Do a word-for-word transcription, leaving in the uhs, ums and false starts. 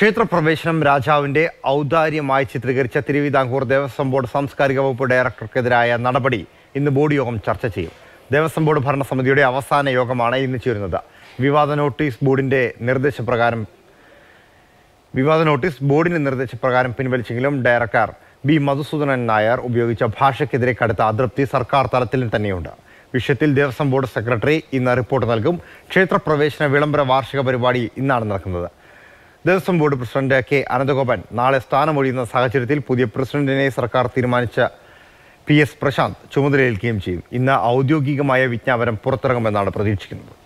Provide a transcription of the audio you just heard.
ക്ഷേത്രപ്രവേശനം രാജാവിന്റെ ഔദാര്യമായി ചിത്രീകരിച്ച തിരുവിതാംകൂർ ദേവസ്വം ബോർഡ് സാംസ്കാരിക വകുപ്പ് ഡയറക്ടർക്കെതിരായ നടപടി ഇന്ന് ബോർഡ് യോഗം ചർച്ച ചെയ്യും. ദേവസ്വം ബോർഡ് ഭരണസമിതിയുടെ അവസാന യോഗമാണ് ഇന്ന് ചേരുന്നത്. വിവാദ നോട്ടീസ് ബോർഡിന്റെ നിർദ്ദേശപ്രകാരം വിവാദ നോട്ടീസ് ബോർഡിന്റെ നിർദ്ദേശപ്രകാരം പിൻവലിച്ചെങ്കിലും ഡയറക്ടർ ബി മധുസൂദനൻ നായർ ഉപയോഗിച്ച ഭാഷയ്ക്കെതിരെ കടുത്ത അതൃപ്തി സർക്കാർ തലത്തിൽ തന്നെയുണ്ട്. വിഷയത്തിൽ ദേവസ്വം ബോർഡ് സെക്രട്ടറി ഇന്ന് റിപ്പോർട്ട് നൽകും. ക്ഷേത്രപ്രവേശന വിളംബര വാർഷിക പരിപാടി ഇന്നാണ് നടക്കുന്നത്. Devaswom board president K Ananthagopan നാളെ സ്ഥാനമൊഴിയുന്ന സാഹചര്യത്തിൽ പുതിയ പ്രസിഡന്റിനെ സർക്കാർ തീരുമാനിച്ച പി എസ് പ്രശാന്ത് ചുമതലയേൽക്കുകയും ചെയ്യും. ഇന്ന് ഔദ്യോഗികമായ വിജ്ഞാപനം പുറത്തിറങ്ങുമെന്നാണ് പ്രതീക്ഷിക്കുന്നത്.